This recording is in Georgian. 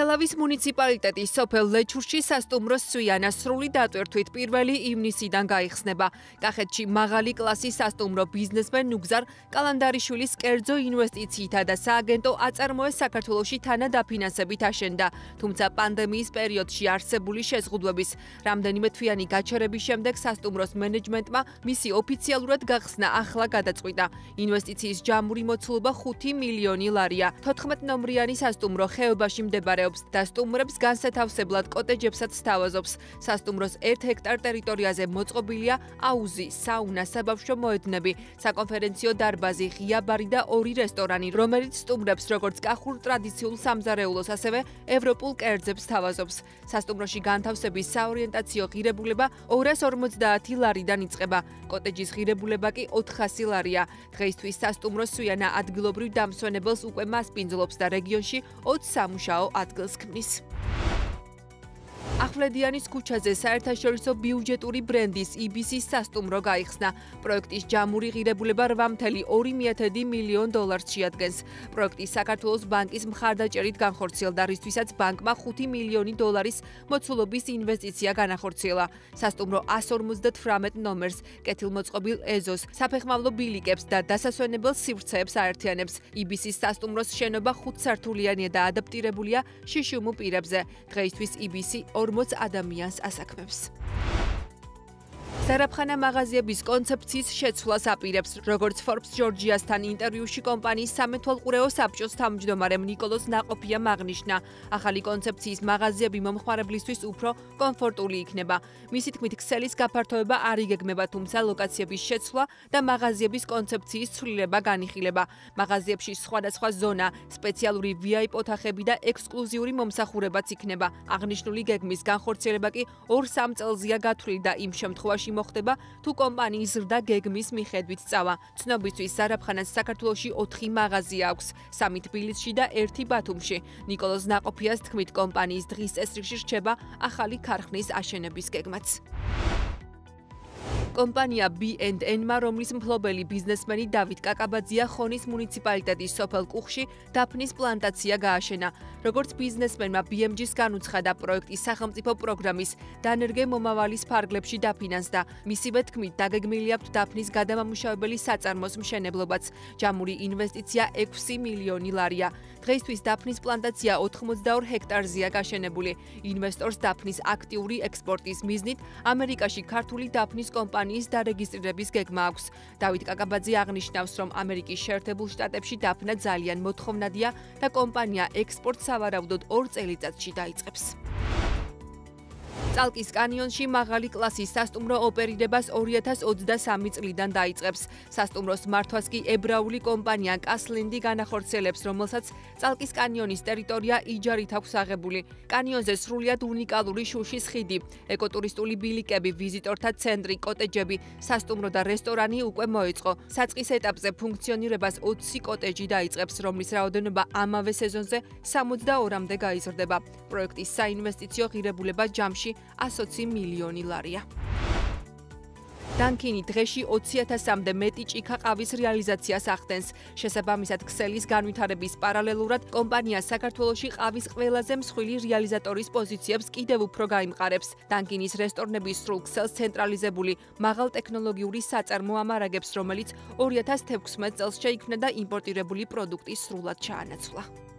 თელავის მუნიციპალიტეტის სოფელ ლეჩურში სასტუმროს სვიანასრული დატვირთვით პირველი ივნისიდან გაიხსნება. კახეთში მაღალი კლასის სასტუმრო ბიზნესმენ ნუგზარ კალანდარიშვილის კერძო ინვესტიცითა და სააგენტო აწარმოე საქართველოში თანადაფინანსებით აშენდა, თუმცა პანდემიის პერიოდში არსებული შეზღუდვების რამდენიმე თვიანი გაჩერების შემდეგ სასტუმროს მენეჯმენტმა მისი ოფიციალურად გახსნა ახლა გადაწყვიტა. ინვესტიციის ჯამური მოცულობა 5 მილიონი ლარია. 14 ნომრიანი სასტუმრო ხეობაში მდებარეობს და სტუმრებს განსათავსებლად კოტეჯებსაც სთავაზობს. სასტუმროს 1 ჰექტარ ტერიტორიაზე მოწყობილია აუზი, საუნა, საბავშვო მოედნები, საკონფერენციო დარბაზი, ღია ბარი და 2 რესტორანი, რომელიც სტუმრებს როგორც კახურ ტრადიციულ სამზარეულოს, ასევე ევროპულ კერძებს სთავაზობს. სასტუმროში განთავსების საორიენტაციო ღირებულება 250 ლარიდან იწყება. კოტეჯის ღირებულება კი 400 ლარია. დღეისთვის სასტუმრო სვიანა ადგილობრივ დამსვენებელს უკვე მასპინძლობს და რეგიონში 20 სამუშაო ადგილს ქმნის. ახვლედიანის ქუჩაზე საერთაშორისო ბიუჯეტური ბრენდის იბისის სასტუმრო გაიხსნა. პროექტის ჯამური ღირებულება 8.2 მილიონ დოლარს შეადგენს. პროექტი საქართველოს ბანკის მხარდაჭერით განხორციელდა, რისთვისაც ბანკმა 5 მილიონი დოლარის მოცულობის ინვესტიცია განახორციელა. სასტუმრო 158 ნომერს, კეთილმოწყობილ ეზოს, საფეხმავლო ბილიკებს და დასასვენებელ სივრცეებს აერთიანებს. იბისის სასტუმროს შენობა 5-სართულიანია და ადაპტირებულია შიშიუმო პირებზე. დღეისთვის იბისი 40 ადამიანს ასაქმებს. ზარაფხანა მაღაზიების კონცეფციის შეცვლას აპირებს. როგორც Forbes ჯორჯიასთან ინტერვიუში კომპანიის სამეთვალყურეო საბჭოს თავმჯდომარემ نيكოლოზ ناقოფიამ აღნიშნა, ახალი კონცეფციის მაღაზიები მომხმარებლისთვის უფრო კომფორტული იქნება. მისი თქმით, ქსელის გაფართოება არ იგეგმება, თუმცა ლოკაციების შეცვლა და მაღაზიების კონცეფციის ცვლილება განიხილება. მაღაზიებში სხვადასხვა ზონა, სპეციალური VIP ოთახები და ექსკლუზიური მომსახურებაც იქნება. აღნიშნული გეგმის განხორციელება კი 2-3 წელზეა გათვლილი და იმ შემთხვევაში მოხდება, თუ კომპანიის ზრდა გეგმის მიხედვით წავა. Ცნობისთვის ზარაფხანას საქართველოში 4 მაღაზია აქვს, 3 თბილისში და 1 ბათუმში. نيكოლოზ ناقოფიას თქმით, კომპანიის დღის წესრიგში რჩება ახალი ქარხნის აშენების გეგმაც. Compania B&N-მა, რომლის მფლობელი ბიზნესმენი დავით კაკაბაძეა ხონის მუნიციპალიტეტის სოფელ კუხში დაფნის პლანტაცია გააშენა. როგორც ბიზნესმენმა BMG-ს განუცხადა, პროექტი სახელმწიფო პროგრამის დანერგე მომავალის ფარგლებში დაფინანსდა. მისივე თქმით, დაგეგმილი აქვთ დაფნის გადამამუშავებელი საწარმოს მშენებლობაც. ჯამური ინვესტიცია 6 მილიონი ლარია. დღეისთვის დაფნის პლანტაცია 82 ჰექტარზეა გაშენებული. ინვესტორს დაფნის აქტიური ექსპორტის მიზნით ამერიკაში ქართული დაფნის კომპანიის დარეგისტრირების გეგმა აქვს. დავით კაკაბაძე აღნიშნავს, რომ ამერიკის შეერთებულ შტატებში დაფნა ძალიან მოთხოვნადია და კომპანია ექსპორტს სავარაუდოდ 2 წელიწადში დაიწყებს. წალკის კანიონში მაღალი კლასის სასტუმრო ოპერირებას 2023 წლიდან დაიწყებს. სასტუმროს მართვას კი ებრაული კომპანია კასლინდი განახორციელებს, რომელსაც წალკის კანიონის ტერიტორია იჯარით აქვს აღებული. კანიონზე სრულიად უნიკალური შუშის ხიდი, ეკოტურისტული ბილიკები, ვიზიტორთა ცენტრი, კოტეჯები, სასტუმრო და რესტორანი უკვე მოეწყო. საწყის ეტაპზე ფუნქციონირებას 20 კოტეჯი დაიწყებს, რომლის რაოდენობა ამავე სეზონზე 62-მდე გაიზრდება. პროექტის საინვესტიციო ღირებულება ჯამში 120 მილიონი ლარია. დანკინი დღეში 20000-მდე მეტი ჭიქა ყავის რეალიზაციას ახდენს. შესაბამისად, ქსელის განვითარების პარალელურად კომპანია საქართველოში ყავის ყველაზე მსხვილი რეალიზატორის პოზიციებს კიდევ უფრო გაიმყარებს. დანკინის რესტორნების სრულ ქსელს ცენტრალიზებული მაღალტექნოლოგიური საწარმო ამარაგებს, რომელიც 2016 წელს შეიქმნა და იმპორტირებული პროდუქტი სრულად ჩაანაცვლა.